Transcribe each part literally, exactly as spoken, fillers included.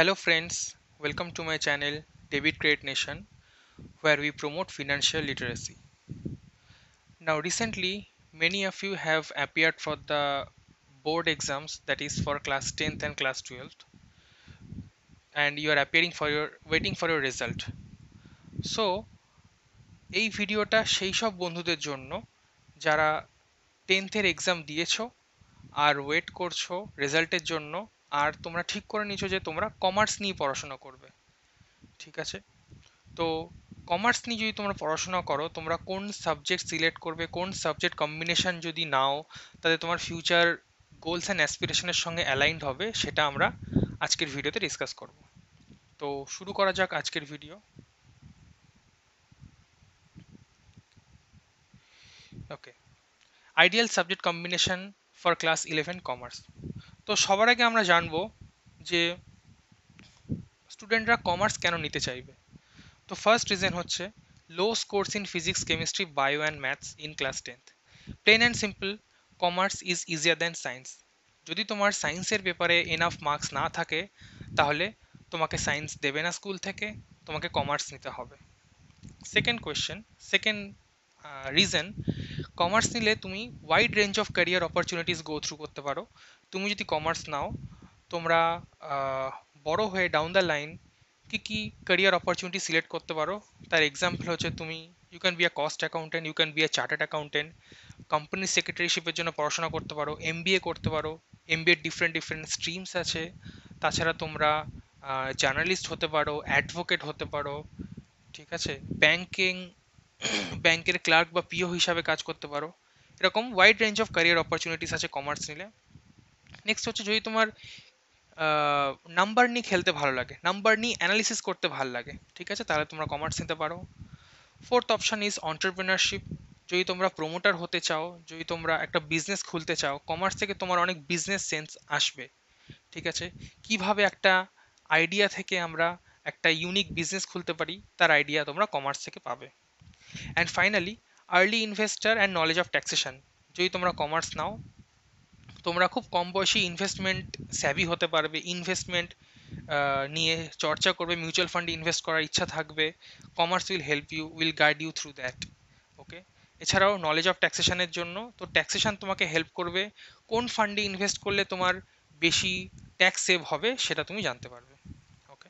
Hello friends, welcome to my channel Debit Credit Nation, where we promote financial literacy. Now recently many of you have appeared for the board exams, that is for class tenth and class twelfth, and you are appearing for your waiting for your result. So ei video ta sei sob bondhuder jonno jara tenth er exam diyecho ar wait korcho result er jonno আর তোমরা ঠিক করে নিছো যে তোমরা commerce নিয়ে পড়াশোনা করবে, ঠিক আছে? তো কমার্স নিয়ে যদি তোমরা পড়াশোনা করো, তোমরা কোন সাবজেক্ট সিলেক্ট করবে, কোন সাবজেক্ট কম্বিনেশন যদি নাও, তাহলে তোমার ফিউচার গোলস এন্ড অ্যাসপিরেশনের সঙ্গে অ্যালাইনড হবে, সেটা আমরা আজকের ভিডিওতে ডিসকাস করব। তো শুরু করা যাক আজকের video. Okay, ideal subject combination for class eleven commerce. তো সবার আগে আমরা জানবো যে স্টুডেন্টরা কমার্স কেন নিতে চাইবে। তো ফার্স্ট রিজন হচ্ছে low scores in physics, chemistry, bio and maths in class tenth. Plain and simple, commerce is easier than science. যদি তোমার সায়েন্সের ব্যাপারে এনাফ মার্কস না থাকে, তাহলে তোমাকে সায়েন্স দেবে না স্কুল থেকে, তোমাকে কমার্স নিতে হবে। Second question, second reason, commerce নিলে তুমি wide range of career opportunities go through করতে পারো। তুমি যদি কমার্স নাও, তোমরা বড় হয়ে ডাউন দ্য লাইন কী কী ক্যারিয়ার অপরচুনিটি সিলেক্ট করতে পারো, তার এক্সাম্পল হচ্ছে তুমি you can be a cost accountant, you can be a chartered accountant, company সেক্রেটারিশিপের জন্য পড়াশোনা করতে পারো, এমবিএ করতে পারো, এমবিএ ডিফারেন্ট ডিফারেন্ট স্ট্রিমস আছে। তাছাড়া তোমরা জার্নালিস্ট হতে পারো, অ্যাডভোকেট হতে পারো, ঠিক আছে, ব্যাঙ্কিং ব্যাংকের ক্লার্ক বা পিও হিসাবে কাজ করতে পারো। এরকম wide range of career opportunities আছে কমার্স নিলে। নেক্সট হচ্ছে যদি তোমার নাম্বার নিয়ে খেলতে ভালো লাগে, নাম্বার নিয়ে অ্যানালিসিস করতে ভালো লাগে, ঠিক আছে, তাহলে তোমরা কমার্স নিতে পারো। Fourth option is entrepreneurship. যদি তোমরা প্রমোটার হতে চাও, যদি তোমরা একটা বিজনেস খুলতে চাও, কমার্স থেকে তোমার অনেক বিজনেস সেন্স আসবে, ঠিক আছে। কিভাবে একটা আইডিয়া থেকে আমরা একটা ইউনিক বিজনেস খুলতে পারি, তার আইডিয়া তোমরা কমার্স থেকে পাবে। And finally early investor and knowledge of taxation. যদি তোমরা কমার্স নাও, তোমরা খুব কম বয়সী ইনভেস্টমেন্ট স্যাভি হতে পারবে, ইনভেস্টমেন্ট নিয়ে চর্চা করবে, মিউচুয়াল ফান্ডে ইনভেস্ট করার ইচ্ছা থাকবে। Commerce will help you, will guide you through that. Okay, এছাড়াও নলেজ অফ ট্যাক্সেশনের জন্য, তো ট্যাক্সেশন তোমাকে হেল্প করবে, কোন ফান্ডে ইনভেস্ট করলে তোমার বেশি ট্যাক্স সেভ হবে সেটা তুমি জানতে পারবে। ওকে,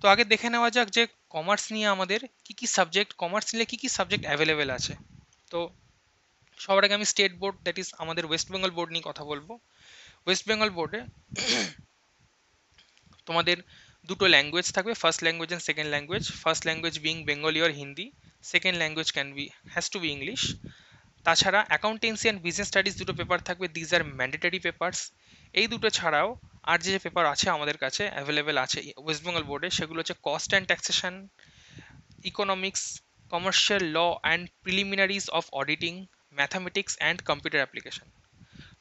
তো আগে দেখে নেওয়া যাক যে কমার্স নিয়ে আমাদের কী কী সাবজেক্ট, কমার্স নিলে কী কী সাবজেক্ট অ্যাভেলেবেল আছে। তো সবার আগে আমি স্টেট বোর্ড, দ্যাট ইজ আমাদের ওয়েস্ট বেঙ্গল বোর্ড নিয়ে কথা বলবো। ওয়েস্ট বেঙ্গল বোর্ডে তোমাদের দুটো ল্যাঙ্গুয়েজ থাকবে, first language and second language. First language being Bengali or Hindi, second language can be has to be English. তাছাড়া অ্যাকাউন্টেন্সি অ্যান্ড বিজনেস স্টাডিজ দুটো পেপার থাকবে, দিজ আর ম্যান্ডেটারি পেপার্স। এই দুটো ছাড়াও আর যে যে পেপার আছে আমাদের কাছে অ্যাভেলেবেল আছে ওয়েস্ট বেঙ্গল বোর্ডে, সেগুলো হচ্ছে cost and taxation, economics, commercial law and preliminaries of auditing, mathematics and computer application.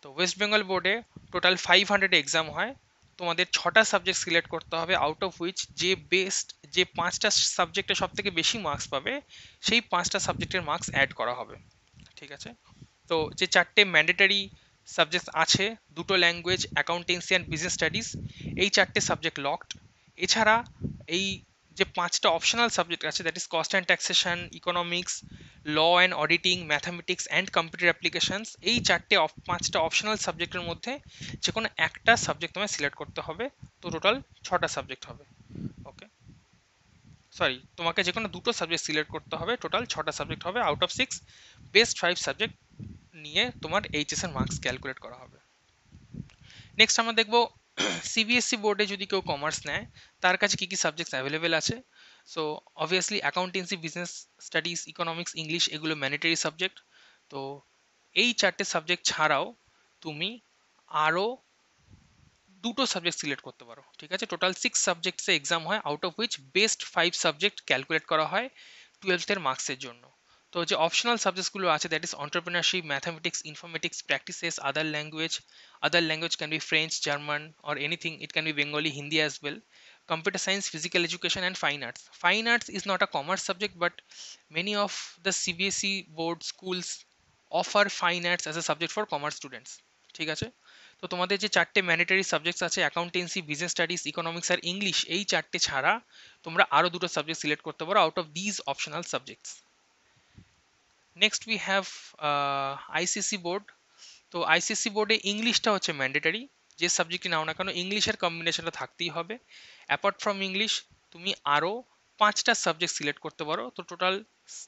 তো ওয়েস্ট বেঙ্গল বোর্ডে টোটাল ফাইভ হান্ড্রেড এক্সাম হয়, তোমাদের ছটা সাবজেক্ট সিলেক্ট করতে হবে, আউট অফ হুইচ যে বেস্ট, যে পাঁচটা সাবজেক্টে সব থেকে বেশি মার্কস পাবে, সেই পাঁচটা সাবজেক্টের মার্কস অ্যাড করা হবে, ঠিক আছে। তো যে চারটে ম্যান্ডেটারি সাবজেক্ট আছে, দুটো language, accountancy and business studies, এই চারটে সাবজেক্ট লকড। এছাড়া এই যে পাঁচটা অপশনাল সাবজেক্ট আছে, that is cost and taxation, economics, law and auditing, mathematics and computer applications, এই চারটে পাঁচটা অপশনাল সাবজেক্টের মধ্যে যে কোনো একটা সাবজেক্ট তোমায় সিলেক্ট করতে হবে। তো টোটাল ছটা সাবজেক্ট হবে। ওকে, সরি, তোমাকে যে কোনো দুটো সাবজেক্ট সিলেক্ট করতে হবে, টোটাল ছটা সাবজেক্ট হবে। Out of six best five subject নিয়ে তোমার এইচএস এর মার্কস ক্যালকুলেট করা হবে। নেক্সট আমরা দেখব সিবিএসই বোর্ডে যদি কেউ কমার্স নেয়, তার কাছে কী কী সাবজেক্টস অ্যাভেলেবেল আছে। So obviously accountancy, business studies, economics, English, এগুলো ম্যান্ডেটরি সাবজেক্ট। তো এই চারটে সাবজেক্ট ছাড়াও তুমি আরও দুটো সাবজেক্ট সিলেক্ট করতে পারো, ঠিক আছে। টোটাল সিক্স সাবজেক্টসে এক্সাম হয়, out of which best five subject calculate করা হয় টুয়েলভের মার্কসের জন্য। তো যে অপশনাল সাবজেক্টগুলো আছে, that is entrepreneurship, mathematics, informatics, practices, other language, other language can be French, German or anything, it can be Bengali, Hindi as well, computer science, physical education and fine arts. Fine arts is not a commerce subject, but many of the CBSE board schools offer fine arts as a subject for commerce students, ঠিক আছে। তো তোমাদের যে চারটে mandatory subjects আছে accountancy, business studies, economics আর English, এই চারটে ছাড়া তোমরা আরো দুটো সাবজেক্ট সিলেক্ট করতে পারো out of this optional subjects. Next we have ICC board. তো আইসিসি বোর্ডে ইংলিশটা হচ্ছে ম্যান্ডেটরি, যে সাবজেক্টই নাও না কেন ইংলিশের কম্বিনেশনটা থাকতেই হবে। অ্যাপার্ট ফ্রম ইংলিশ তুমি আরও পাঁচটা সাবজেক্ট সিলেক্ট করতে পারো। তো টোটাল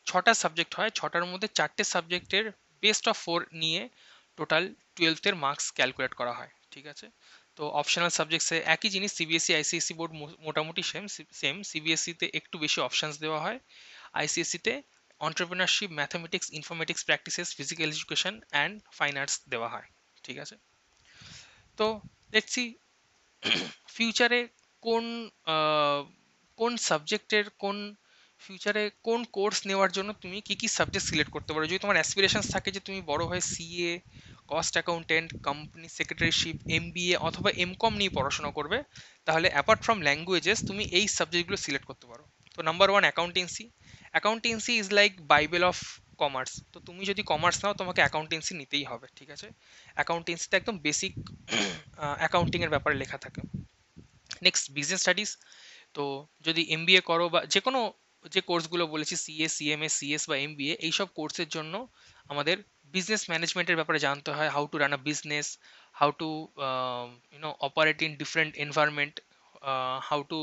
ছটা সাবজেক্ট হয়, ছটার মধ্যে চারটে সাবজেক্টের বেস্ট অফ ফোর নিয়ে টোটাল টুয়েলভের মার্কস ক্যালকুলেট করা হয়, ঠিক আছে। তো অপশনাল সাবজেক্টসে একই জিনিস, সিবিএসই আইসিএসসি বোর্ড মোটামুটি সেম সেম সিবিএসইতে একটু বেশি অপশানস দেওয়া হয়, আইসিএসসিতে entrepreneurship, mathematics, informatics practices, physical education and fine arts দেওয়া হয়, ঠিক আছে। তো দেখছি ফিউচারে কোন কোন সাবজেক্টের কোন ফিউচারে কোন কোর্স নেওয়ার জন্য তুমি কি কি সাবজেক্ট সিলেক্ট করতে পারো। যদি তোমার অ্যাসপিরেশনস থাকে যে তুমি বড় হয়ে CA, cost accountant, company secretaryship, MBA অথবা এমকম নিয়ে পড়াশোনা করবে, তাহলে অ্যাপার্ট ফ্রম ল্যাঙ্গুয়েজেস তুমি এই সাবজেক্টগুলো সিলেক্ট করতে পারো। তো number one accountancy. Accountancy is like Bible of commerce. তো তুমি যদি কমার্স নাও তোমাকে অ্যাকাউন্টেন্সি নিতেই হবে, ঠিক আছে। অ্যাকাউন্টেন্সিতে একদম বেসিক অ্যাকাউন্টিংয়ের ব্যাপারে লেখা থাকে। Next business studies. তো যদি এমবিএ করো বা যে কোনো যে কোর্সগুলো বলেছি সিএ, সিএমএ, সিএস বা এমবিএ, এইসব কোর্সের জন্য আমাদের বিজনেস ম্যানেজমেন্টের ব্যাপারে জানতে হয়, how to run a business, how to you know operate in different environment, how to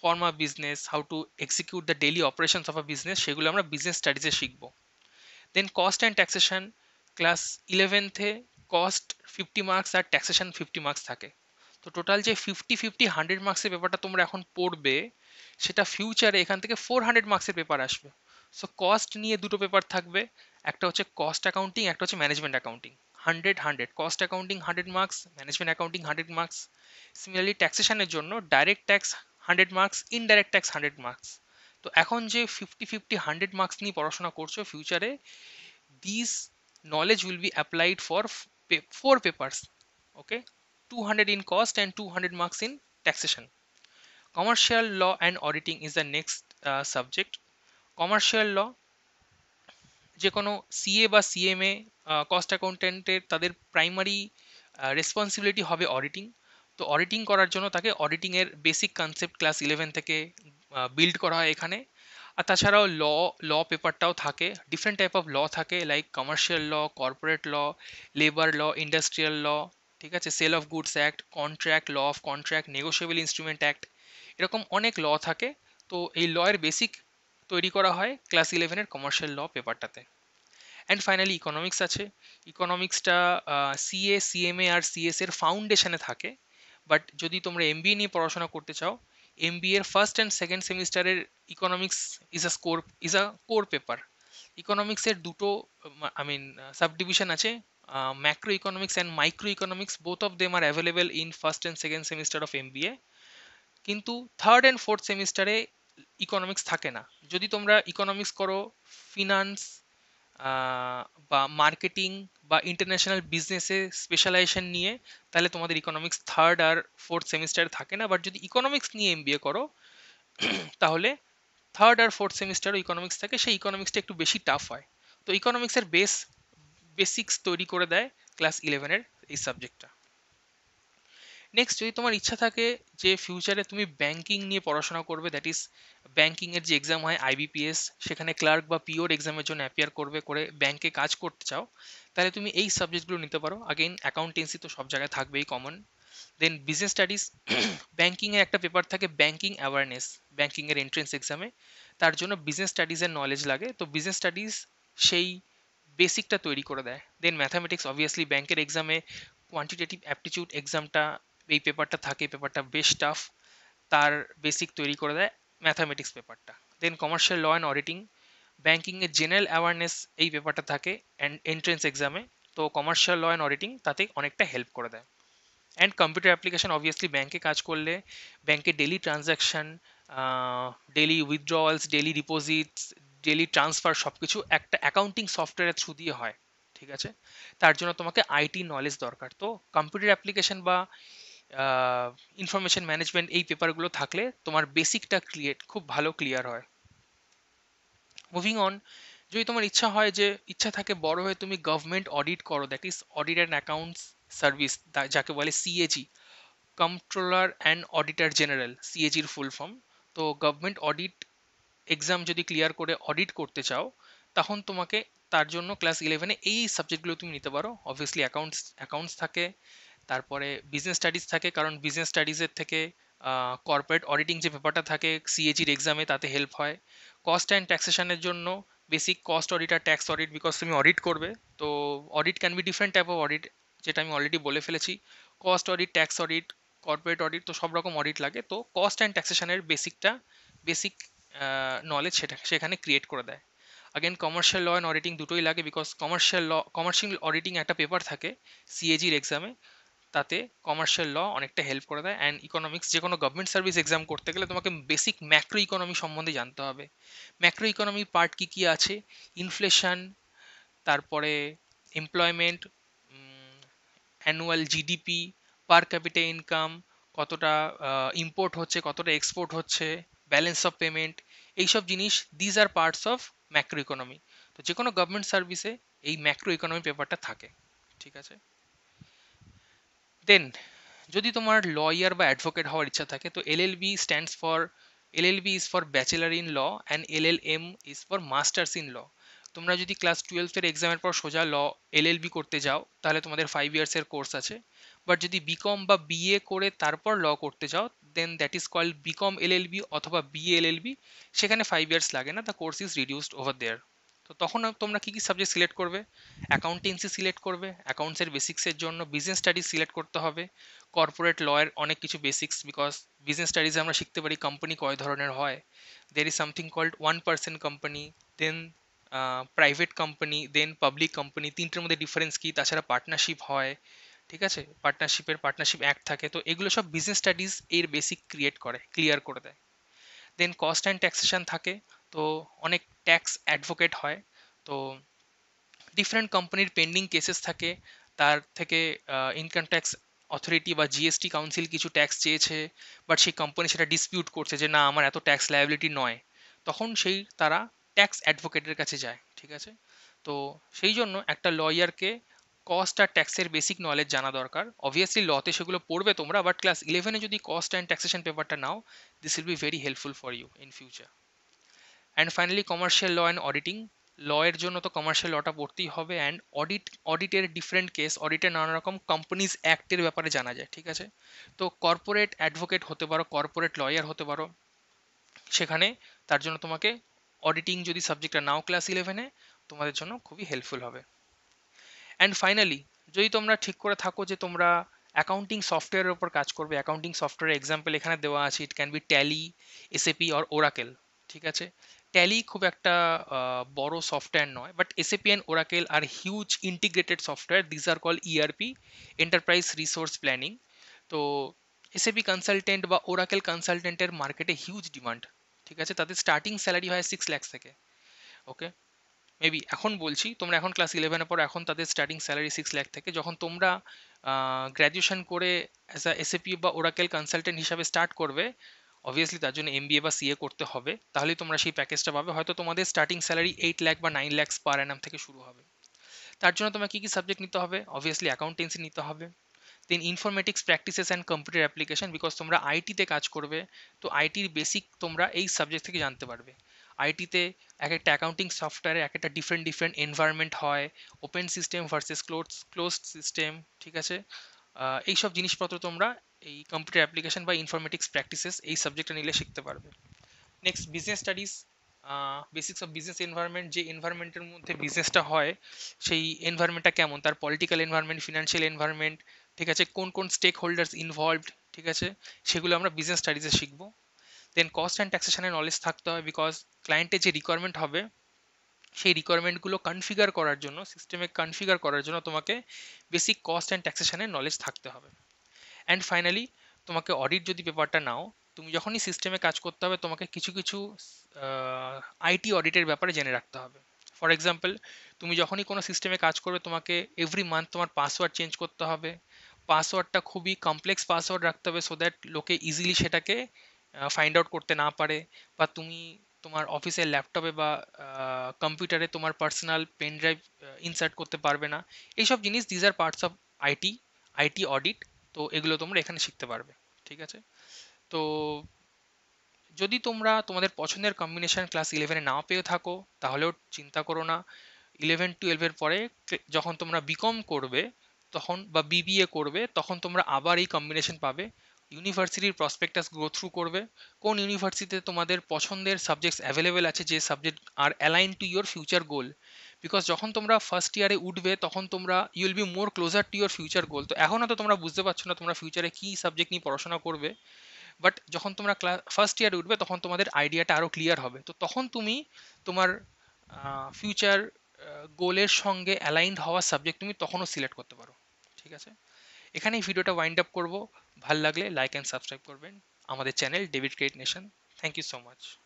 form a business, how to execute the daily operations of a business, সেগুলো আমরা বিজনেস স্টাডিজে শিখব। Then cost and taxation. Class ইলেভেন্থে cost fifty marks আর taxation fifty marks থাকে। তো total যে fifty fifty hundred মার্কসের পেপারটা তোমরা এখন পড়বে, সেটা ফিউচারে এখান থেকে ফোর হান্ড্রেড মার্কসের পেপার আসবে। সো কস্ট নিয়ে দুটো পেপার থাকবে, একটা হচ্ছে কস্ট অ্যাকাউন্টিং, একটা হচ্ছে management accounting. Hundred hundred cost accounting hundred marks, management accounting hundred marks. Similarly ট্যাক্সেশনের জন্য direct tax hundred marks, indirect tax hundred marks. তো এখন যে ফিফটি ফিফটি হান্ড্রেড মার্কস নিয়ে পড়াশোনা করছো, ফিউচারে this knowledge will be applied for four papers, okay, two hundred in cost and two hundred marks in taxation. Commercial law and auditing is the next uh, subject. Commercial law, যে কোনো CA বা CMA cost অ্যাকাউন্টেন্টের তাদের primary responsibility হবে auditing. তো auditing করার জন্য তাকে অডিটিংয়ের বেসিক কনসেপ্ট ক্লাস ইলেভেন থেকে বিল্ড করা হয় এখানে। আর তাছাড়াও ল ল পেপারটাও থাকে, ডিফারেন্ট টাইপ অফ ল থাকে, like commercial law, corporate law, labour law, industrial law, ঠিক আছে, sale of goods act, contract law of contract, negotiable instrument act, এরকম অনেক ল থাকে। তো এই লয়ের বেসিক তৈরি করা হয় ক্লাস ইলেভেনের কমার্শিয়াল ল পেপারটাতে। অ্যান্ড ফাইনালি ইকোনমিক্স আছে। ইকোনমিক্সটা সিএ, সিএমএ আর সিএস এর ফাউন্ডেশনে থাকে, বাট যদি তোমরা এমবিএ নিয়ে পড়াশোনা করতে চাও, এমবিএর ফার্স্ট অ্যান্ড সেকেন্ড সেমিস্টারের economics is a score is a core paper. ইকোনমিক্সের দুটো আই মিন সাবডিভিশন আছে, macro economics and micro economics, both of them are available in first and second semester of MBA. কিন্তু third and fourth সেমিস্টারে economics থাকে না। যদি তোমরা economics করো, ফিনান্স বা মার্কেটিং বা ইন্টারন্যাশনাল বিজনেসে স্পেশালাইজেশন নিয়ে, তাহলে তোমাদের ইকোনমিক্স থার্ড আর ফোর্থ সেমিস্টারে থাকে না। বাট যদি ইকোনমিক্স নিয়ে এমবিএ করো, তাহলে থার্ড আর ফোর্থ সেমিস্টারও ইকোনমিক্স থাকে, সেই ইকোনমিক্সটা একটু বেশি টাফ হয়। তো ইকোনমিক্সের বেস বেসিক্স তৈরি করে দেয় ক্লাস ইলেভেনের এই সাবজেক্টটা। নেক্সট, যদি তোমার ইচ্ছা থাকে যে ফিউচারে তুমি ব্যাঙ্কিং নিয়ে পড়াশোনা করবে, দ্যাট ইজ ব্যাঙ্কিংয়ের যে এক্সাম হয় আইবিপিএস, সেখানে ক্লার্ক বা পিওর এক্সামের জন্য অ্যাপিয়ার করবে, করে ব্যাঙ্কে কাজ করতে চাও, তাহলে তুমি এই সাবজেক্টগুলো নিতে পারো। আগেইন অ্যাকাউন্টেন্সি তো সব জায়গায় থাকবেই কমন। দেন বিজনেস স্টাডিজ, ব্যাঙ্কিংয়ের একটা পেপার থাকে ব্যাঙ্কিং অ্যাওয়ারনেস, ব্যাঙ্কিংয়ের এন্ট্রেন্স এক্সামে, তার জন্য বিজনেস স্টাডিজের নলেজ লাগে। তো বিজনেস স্টাডিজ সেই বেসিকটা তৈরি করে দেয়। দেন ম্যাথামেটিক্স, অবভিয়াসলি ব্যাঙ্কের এক্সামে কোয়ান্টিটেটিভ অ্যাপটিটিউড এক্সামটা এই পেপারটা থাকে, পেপারটা বেশ টাফ, তার বেসিক তৈরি করে দেয় ম্যাথামেটিক্স পেপারটা। Then commercial law and auditing, ব্যাঙ্কিংয়ের জেনারেল অ্যাওয়ারনেস এই পেপারটা থাকে অ্যান্ড এন্ট্রেন্স এক্সামে, তো কমার্শিয়াল ল অ্যান্ড অডিটিং তাতে অনেকটা হেল্প করে দেয়। অ্যান্ড কম্পিউটার অ্যাপ্লিকেশন, অবভিয়াসলি ব্যাঙ্কে কাজ করলে ব্যাঙ্কে daily transaction, daily withdrawals, daily deposits, daily transfer সব কিছু একটা অ্যাকাউন্টিং সফটওয়্যারের থ্রু দিয়ে হয়, ঠিক আছে। তার জন্য তোমাকে আইটি নলেজ দরকার। তো কম্পিউটার অ্যাপ্লিকেশন বা ইনফরমেশন ম্যানেজমেন্ট এই পেপারগুলো থাকলে তোমার বেসিকটা ক্লিয়ার, খুব ভালো ক্লিয়ার হয়। মুভিং অন, যদি তোমার ইচ্ছা হয় যে ইচ্ছা থাকে বড় হয়ে তুমি গভর্নমেন্ট অডিট করো, that is audit and accounts service যাকে বলে CAG, comptroller and auditor general, সিএজির ফুল ফর্ম। তো গভর্নমেন্ট অডিট এক্সাম যদি ক্লিয়ার করে অডিট করতে চাও তখন তোমাকে তার জন্য ক্লাস ইলেভেনে এই সাবজেক্টগুলো তুমি নিতে পারো। অবভিয়াসলি অ্যাকাউন্টস অ্যাকাউন্টস থাকে, তারপরে বিজনেস স্টাডিজ থাকে, কারণ বিজনেস স্টাডিজের থেকে কর্পোরেট অডিটিং যে পেপারটা থাকে সিএজির এক্সামে তাতে হেল্প হয়। কস্ট অ্যান্ড ট্যাক্সেশনের জন্য বেসিক কস্ট অডিট আর ট্যাক্স অডিট, বিকজ তুমি অডিট করবে। তো audit can be different type of audit, যেটা আমি অলরেডি বলে ফেলেছি, cost audit, tax audit, corporate audit, তো সব রকম অডিট লাগে। তো কস্ট অ্যান্ড ট্যাক্সেশনের বেসিকটা বেসিক নলেজ সেটা সেখানে ক্রিয়েট করে দেয়। Again commercial law and auditing দুটোই লাগে, because commercial law commercial auditing একটা পেপার থাকে সিএজির এক্সামে, তাতে কমার্শিয়াল ল অনেকটা হেল্প করে দেয়। অ্যান্ড ইকোনমিক্স, যে কোনো গভর্নমেন্ট সার্ভিস এক্সাম করতে গেলে তোমাকে বেসিক ম্যাক্রো ইকোনমি সম্বন্ধে জানতে হবে। ম্যাক্রো ইকোনমি পার্ট কী কী আছে, ইনফ্লেশন, তারপরে employment, annual GDP, per capita income, কতটা ইম্পোর্ট হচ্ছে, কতটা এক্সপোর্ট হচ্ছে, ব্যালেন্স অফ পেমেন্ট, এইসব জিনিস, these are parts of macro economy. তো যে কোনো গভর্নমেন্ট সার্ভিসে এই ম্যাক্রো ইকোনমি পেপারটা থাকে, ঠিক আছে। দেন যদি তোমার লয়ার বা অ্যাডভোকেট হওয়ার ইচ্ছা থাকে, তো L L B stands for L L B is for bachelor in law and L L M is for masters in law. তোমরা যদি ক্লাস টুয়েলভের এক্সামের পর সোজা ল এল এল বি করতে যাও তাহলে তোমাদের ফাইভ ইয়ার্সের কোর্স আছে, বাট যদি বিকম বা বিএ করে তারপর ল করতে যাও then that is called BCom L L B অথবা বিএ এল এল বি, সেখানে ফাইভ ইয়ার্স লাগে না, the course is reduced over there. তো তখন তোমরা কী কী সাবজেক্ট সিলেক্ট করবে? অ্যাকাউন্টেন্সি সিলেক্ট করবে, অ্যাকাউন্টসের বেসিক্সের জন্য বিজনেস স্টাডিজ সিলেক্ট করতে হবে, কর্পোরেট লয়ের অনেক কিছু বেসিক্স, বিকজ বিজনেস স্টাডিজে আমরা শিখতে পারি কোম্পানি কয় ধরনের হয়, there is something called one percent company, then private company, then public company, তিনটের মধ্যে ডিফারেন্স কী, তাছাড়া পার্টনারশিপ হয়, ঠিক আছে, পার্টনারশিপের পার্টনারশিপ অ্যাক্ট থাকে। তো এগুলো সব বিজনেস স্টাডিজ এর বেসিক ক্রিয়েট করে, ক্লিয়ার করে দেয়। দেন কস্ট অ্যান্ড ট্যাক্সেশন থাকে, তো অনেক ট্যাক্স অ্যাডভোকেট হয়, তো ডিফারেন্ট কোম্পানির পেন্ডিং কেসেস থাকে, তার থেকে ইনকাম ট্যাক্স অথরিটি বা জিএসটি কাউন্সিল কিছু ট্যাক্স চেয়েছে, বাট সেই কোম্পানি সেটা ডিসপিউট করছে যে না আমার এত ট্যাক্স লায়াবিলিটি নয়, তখন সেই তারা ট্যাক্স অ্যাডভোকেটের কাছে যায়, ঠিক আছে। তো সেই জন্য একটা লয়ারকে কস্ট আর ট্যাক্সের বেসিক নলেজ জানা দরকার। অবভিয়াসলি লতে সেগুলো পড়বে তোমরা, বাট ক্লাস ইলেভেনে যদি কস্ট অ্যান্ড ট্যাক্সেশন পেপারটা নাও, this will be very helpful for you in future. And finally commercial law and auditing, লয়ের জন্য তো কমার্শিয়াল লটা পড়তেই হবে। অ্যান্ড অডিট অডিটের ডিফারেন্ট কেস, অডিটের নানা রকম কোম্পানিজ অ্যাক্টের ব্যাপারে জানা যায়, ঠিক আছে। তো কর্পোরেট অ্যাডভোকেট হতে পারো, কর্পোরেট লয়ার হতে পারো, সেখানে তার জন্য তোমাকে অডিটিং যদি সাবজেক্টটা নাও ক্লাস ইলেভেনে, তোমাদের জন্য খুবই হেল্পফুল হবে। অ্যান্ড ফাইনালি যদি তোমরা ঠিক করে থাকো যে তোমরা অ্যাকাউন্টিং সফটওয়্যারের উপর কাজ করবে, অ্যাকাউন্টিং সফটওয়্যারের এক্সাম্পল এখানে দেওয়া আছে, it can be Tally, SAP or Oracle, ঠিক আছে। ট্যালি খুব একটা বড় সফটওয়্যার নয়, but SAP and Oracle R huge integrated software, these are call ERP, enterprise resource planning. তো এসএপি কনসালটেন্ট বা ওরাকেল কনসালটেন্টের মার্কেটে হিউজ ডিমান্ড, ঠিক আছে। তাদের স্টার্টিং স্যালারি হয় সিক্স ল্যাক্স থেকে, ওকে, মেবি এখন বলছি, তোমরা এখন ক্লাস ইলেভেনের পর এখন তাদের স্টার্টিং স্যালারি সিক্স ল্যাক থেকে। যখন তোমরা গ্র্যাজুয়েশন করে অ্যাজ আ এসএপি বা ওরাকেল কনসালটেন্ট হিসাবে স্টার্ট করবে, অবভিয়াসলি তার জন্য এমবিএ বা সিএ করতে হবে, তাহলে তোমরা সেই প্যাকেজটা পাবে। হয়তো তোমাদের স্টার্টিং স্যালারি এইট ল্যাক বা নাইন ল্যাক্স পার অ্যানাম থেকে শুরু হবে। তার জন্য তোমার কী কী সাবজেক্ট নিতে হবে? অবভিয়াসলি অ্যাকাউন্টেন্সি নিতে হবে, then informatics practices and computer application, because তোমরা আইটিতে কাজ করবে, তো আইটির বেসিক তোমরা এই সাবজেক্ট থেকে জানতে পারবে। আইটিতে এক একটা অ্যাকাউন্টিং সফটওয়্যারে এক একটা ডিফারেন্ট ডিফারেন্ট এনভায়রনমেন্ট হয়, open system versus close closed system, ঠিক আছে। এইসব জিনিসপত্র তোমরা এই কম্পিউটার অ্যাপ্লিকেশন বা ইনফরমেটিক্স প্র্যাকটিসেস এই সাবজেক্টটা নিলে শিখতে পারবে। Next business studies, basics of business environment, যে এনভায়রনমেন্টের মধ্যে বিজনেসটা হয় সেই এনভায়রনমেন্টটা কেমন, তার পলিটিক্যাল এনভায়রনমেন্ট, ফিনান্সিয়াল এনভায়রনমেন্ট, ঠিক আছে, কোন কোন স্টেক হোল্ডার্স ইনভলভড, ঠিক আছে, সেগুলো আমরা বিজনেস স্টাডিজে শিখব। দেন কস্ট অ্যান্ড ট্যাক্সেশনের নলেজ থাকতে হয়, বিকজ ক্লায়েন্টের যে রিকোয়ারমেন্ট হবে সেই রিকোয়ারমেন্টগুলো কনফিগার করার জন্য, সিস্টেমে কনফিগার করার জন্য তোমাকে বেসিক কস্ট অ্যান্ড ট্যাক্সেশনের নলেজ থাকতে হবে। অ্যান্ড ফাইনালি তোমাকে অডিট যদি পেপারটা নাও, তুমি যখনই সিস্টেমে কাজ করতে হবে তোমাকে কিছু কিছু আইটি অডিটের ব্যাপারে জেনে রাখতে হবে। ফর এক্সাম্পল, তুমি যখনই কোনো সিস্টেমে কাজ করবে তোমাকে এভরি মান্থ তোমার পাসওয়ার্ড চেঞ্জ করতে হবে, পাসওয়ার্ডটা খুবই কমপ্লেক্স পাসওয়ার্ড রাখতে হবে, সো দ্যাট লোকে ইজিলি সেটাকে ফাইন্ড আউট করতে না পারে, বা তুমি তোমার অফিসের ল্যাপটপে বা কম্পিউটারে তোমার পার্সোনাল পেন ড্রাইভ ইনসার্ট করতে পারবে না, এইসব জিনিস, these are parts of IT IT audit তো এগুলো তোমরা এখানে শিখতে পারবে ঠিক আছে তো যদি তোমরা তোমাদের পছন্দের কম্বিনেশন ক্লাস eleven এ না পেয়ে থাকো তাহলেও চিন্তা করো না eleven twelve এর পরে যখন তোমরা বিকম করবে তখন বা বিবিএ করবে তখন তোমরা আবার এই কম্বিনেশন পাবে ইউনিভার্সিটির প্রসপেক্টাস গো থ্রু করবে কোন ইউনিভার্সিটিতে তোমাদের পছন্দের সাবজেক্টস अवेलेबल আছে যে subject are align to your future goal because যখন তোমরা ফার্স্ট ইয়ারে উঠবে তখন তোমরা you will be more closer to your future goal তো এখন তো তোমরা বুঝতে পারছো না তোমরা ফিউচারে কি সাবজেক্ট নিয়ে পড়াশোনা করবে বাট যখন তোমরা ফার্স্ট ইয়ারে উঠবে তখন তোমাদের আইডিয়াটা আরো ক্লিয়ার হবে তো তখন তুমি তোমার ফিউচার গোলের সঙ্গে অ্যালাইনড হওয়া সাবজেক্ট তুমি তখনও সিলেক্ট করতে পারো ঠিক আছে এখানে এই ভিডিওটা wind up করব ভালো লাগলে লাইক এন্ড সাবস্ক্রাইব করবেন আমাদের channel debit credit nation thank you so much